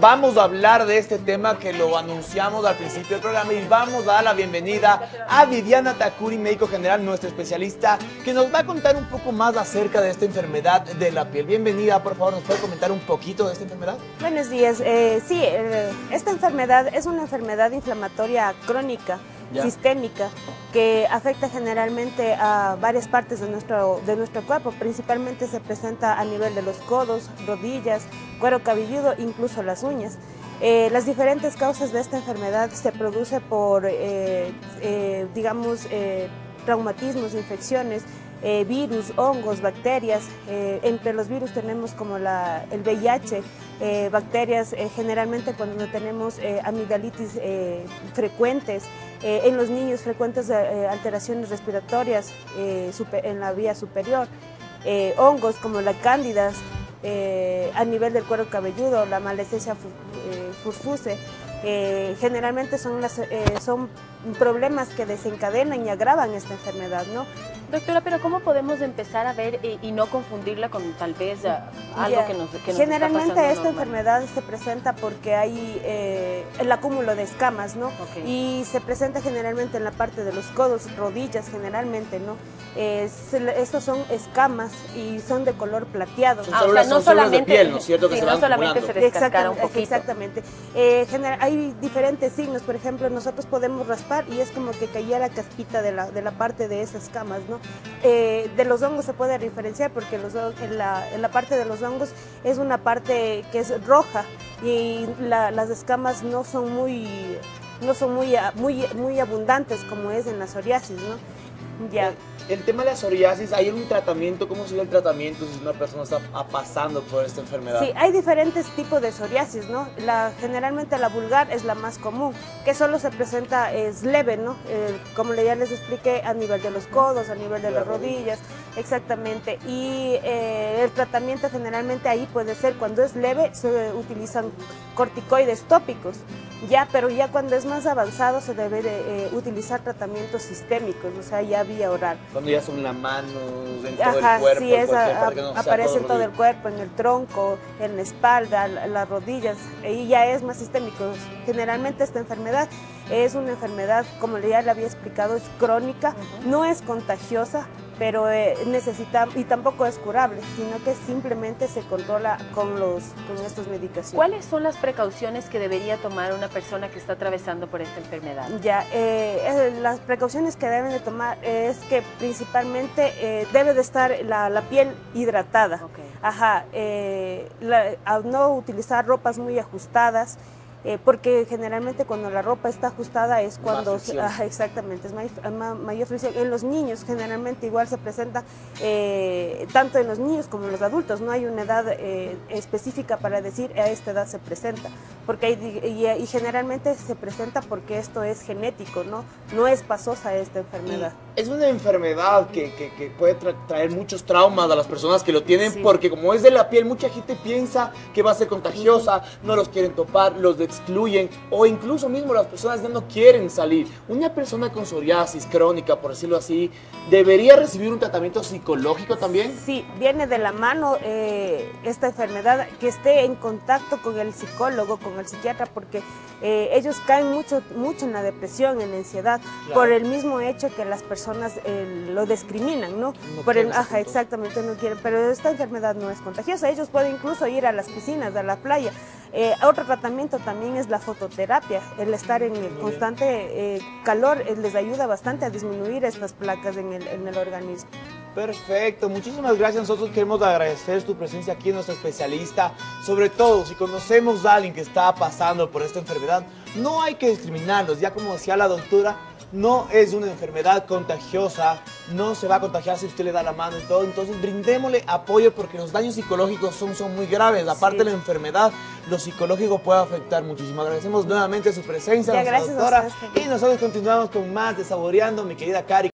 Vamos a hablar de este tema que lo anunciamos al principio del programa y vamos a dar la bienvenida a Viviana Takuri, médico general, nuestra especialista, que nos va a contar un poco más acerca de esta enfermedad de la piel. Bienvenida, por favor, ¿nos puede comentar un poquito de esta enfermedad? Buenos días. Esta enfermedad es una enfermedad inflamatoria crónica, sistémica, que afecta generalmente a varias partes de nuestro cuerpo. Principalmente se presenta a nivel de los codos, rodillas, cuero cabelludo, incluso las uñas. Las diferentes causas de esta enfermedad se produce por, traumatismos, infecciones, virus, hongos, bacterias. Entre los virus tenemos como el VIH, bacterias generalmente cuando tenemos amigdalitis frecuentes, en los niños frecuentes alteraciones respiratorias en la vía superior, hongos como la cándida, a nivel del cuero cabelludo, la malestesia furfuse. Generalmente son problemas que desencadenan y agravan esta enfermedad, ¿no? Doctora, pero ¿cómo podemos empezar a ver y no confundirla con tal vez algo que nos generalmente está esta normal? Enfermedad se presenta porque hay el acúmulo de escamas, ¿no? Y se presenta generalmente en la parte de los codos, rodillas generalmente, ¿no? Estos son escamas y son de color plateado. No solamente se descascara un poquito. Exactamente. Hay diferentes signos, por ejemplo, nosotros podemos raspar y es como que caía la caspita de la parte de esas escamas, ¿no? De los hongos se puede diferenciar porque en la parte de los hongos es una parte que es roja y las escamas no son muy abundantes como es en la psoriasis, ¿no? El tema de la psoriasis, ¿hay un tratamiento? ¿Cómo sería el tratamiento si una persona está pasando por esta enfermedad? Sí, hay diferentes tipos de psoriasis, ¿no? Generalmente la vulgar es la más común, que solo se presenta, es leve, ¿no? Como ya les expliqué, a nivel de los codos, a nivel de las rodillas, exactamente. Y el tratamiento generalmente ahí puede ser, cuando es leve, se utilizan corticoides tópicos, pero ya cuando es más avanzado se debe de, utilizar tratamientos sistémicos, o sea, ya vía oral. Cuando ya son las manos, en todo el cuerpo, aparece en todo el cuerpo, en el tronco, en la espalda, las rodillas, y ya es más sistémico. Generalmente esta enfermedad es una enfermedad, como ya le había explicado, es crónica, no es contagiosa, pero y tampoco es curable, sino que simplemente se controla con estas medicaciones. ¿Cuáles son las precauciones que debería tomar una persona que está atravesando por esta enfermedad? Las precauciones que deben de tomar es que principalmente debe de estar la piel hidratada, a no utilizar ropas muy ajustadas, porque generalmente cuando la ropa está ajustada es cuando mayor fricción. En los niños generalmente igual se presenta tanto en los niños como en los adultos, no hay una edad específica para decir a esta edad se presenta, porque y generalmente se presenta porque esto es genético, no es pasosa esta enfermedad. Es una enfermedad que puede traer muchos traumas a las personas que lo tienen, porque como es de la piel, mucha gente piensa que va a ser contagiosa, no los quieren topar, los excluyen, o incluso mismo las personas ya no quieren salir. Una persona con psoriasis crónica, por decirlo así, ¿debería recibir un tratamiento psicológico también? Sí, viene de la mano esta enfermedad, que esté en contacto con el psicólogo, con el psiquiatra, porque ellos caen mucho en la depresión, en la ansiedad, por el mismo hecho que las personas lo discriminan, ¿no? Exactamente, no quieren, pero esta enfermedad no es contagiosa. Ellos pueden incluso ir a las piscinas, a la playa. Otro tratamiento también es la fototerapia. El estar en el constante calor les ayuda bastante a disminuir estas placas en el organismo. Perfecto, muchísimas gracias. Nosotros queremos agradecer tu presencia aquí, nuestra especialista. Sobre todo, si conocemos a alguien que está pasando por esta enfermedad, no hay que discriminarlos. Ya como decía la doctora, no es una enfermedad contagiosa, no se va a contagiar si usted le da la mano y todo. Entonces brindémosle apoyo, porque los daños psicológicos son muy graves. Aparte de la enfermedad, lo psicológico puede afectar muchísimo. Agradecemos nuevamente su presencia, nuestra doctora. Y nosotros continuamos con más de Saboreando, mi querida Cari.